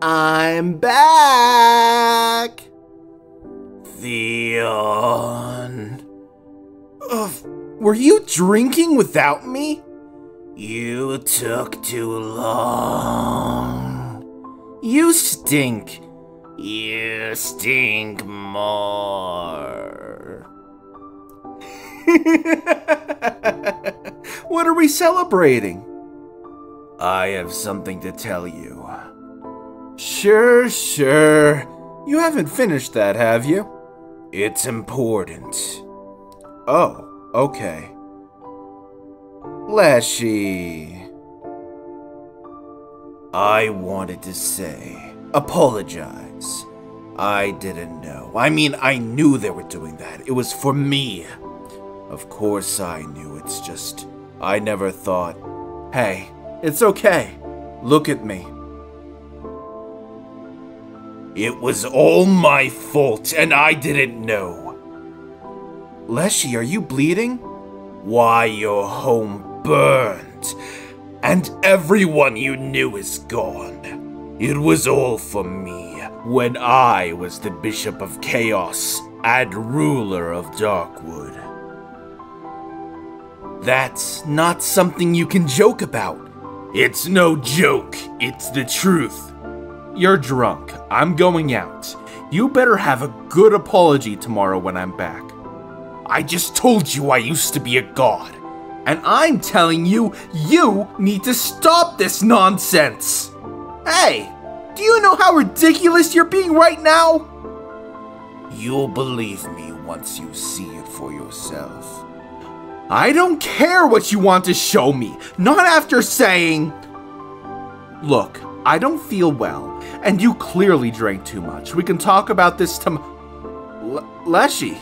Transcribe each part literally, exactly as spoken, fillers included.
I'm back! Theon... Ugh, were you drinking without me? You took too long. You stink. You stink more. What are we celebrating? I have something to tell you. Sure, sure. You haven't finished that, have you? It's important. Oh, okay. Leshy. I wanted to say, apologize. I didn't know. I mean, I knew they were doing that. It was for me. Of course I knew. It's just, I never thought, hey, it's okay. Look at me. It was all my fault, and I didn't know. Leshy, are you bleeding? Why, your home burned, and everyone you knew is gone. It was all for me, when I was the Bishop of Chaos and ruler of Darkwood. That's not something you can joke about. It's no joke, it's the truth. You're drunk, I'm going out. You better have a good apology tomorrow when I'm back. I just told you I used to be a god. And I'm telling you, you need to stop this nonsense! Hey, do you know how ridiculous you're being right now? You'll believe me once you see it for yourself. I don't care what you want to show me, not after saying... Look, I don't feel well, and you clearly drank too much. We can talk about this tom- Leshy,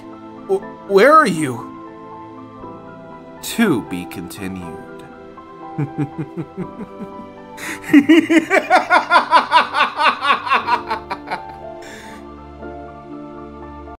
where are you? To be continued.